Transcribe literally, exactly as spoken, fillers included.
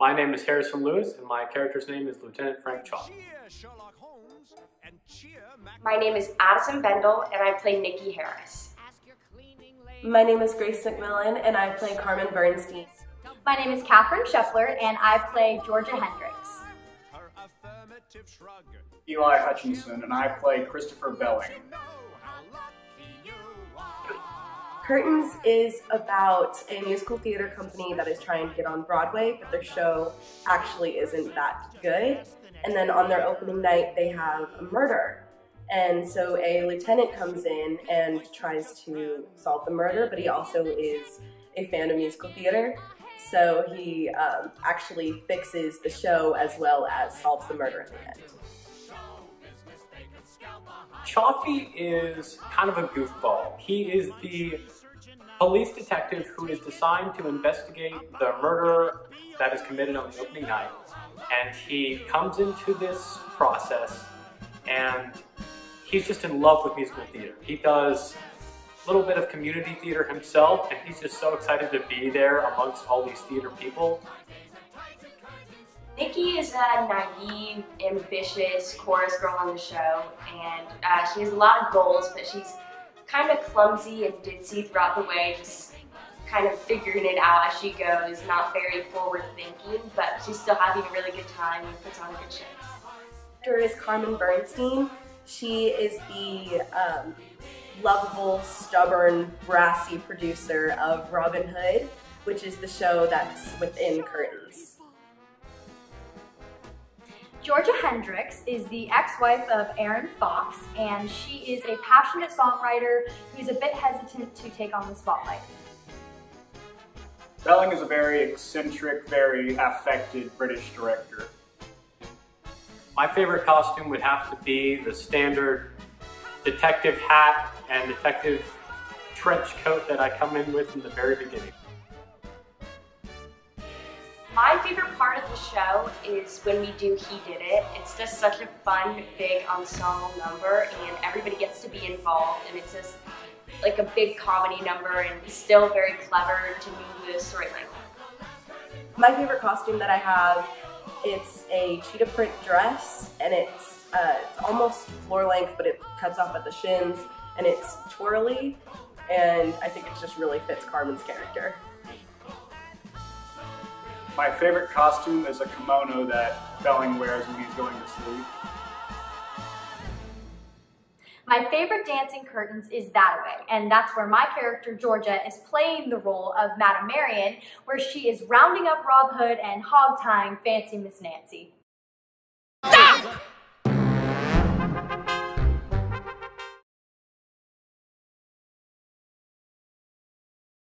My name is Harrison Lewis, and my character's name is Lieutenant Frank Chalk. My name is Addison Bendel, and I play Nikki Harris. My name is Grace McMillan, and I play Carmen Bernstein. My name is Katherine Scheffler, and I play Georgia Hendricks. Eli Hutchinson, and I play Christopher Belling. Curtains is about a musical theater company that is trying to get on Broadway, but their show actually isn't that good. And then on their opening night, they have a murder. And so a lieutenant comes in and tries to solve the murder, but he also is a fan of musical theater. So he um, actually fixes the show as well as solves the murder at the end. Chalky is kind of a goofball. He is the police detective who is assigned to investigate the murder that is committed on the opening night. And he comes into this process and he's just in love with musical theater. He does a little bit of community theater himself, and he's just so excited to be there amongst all these theater people. Nikki is a naive, ambitious chorus girl on the show, and uh, she has a lot of goals, but she's kind of clumsy and ditzy throughout the way, just kind of figuring it out as she goes, not very forward thinking, but she's still having a really good time and puts on a good show. Her is Carmen Bernstein. She is the um, lovable, stubborn, brassy producer of Robin Hood, which is the show that's within Curtains. Georgia Hendricks is the ex-wife of Aaron Fox, and she is a passionate songwriter who's a bit hesitant to take on the spotlight. Belling is a very eccentric, very affected British director. My favorite costume would have to be the standard detective hat and detective trench coat that I come in with in the very beginning. My favorite part of the show is when we do He Did It. It's just such a fun, big ensemble number, and everybody gets to be involved, and it's just like a big comedy number and still very clever to move the storyline. My favorite costume that I have, it's a cheetah print dress, and it's, uh, it's almost floor length, but it cuts off at the shins, and it's twirly, and I think it just really fits Carmen's character. My favorite costume is a kimono that Belling wears when he's going to sleep. My favorite dance in Curtains is That Away, and that's where my character Georgia is playing the role of Madame Marion, where she is rounding up Rob Hood and hog-tying Fancy Miss Nancy. Stop!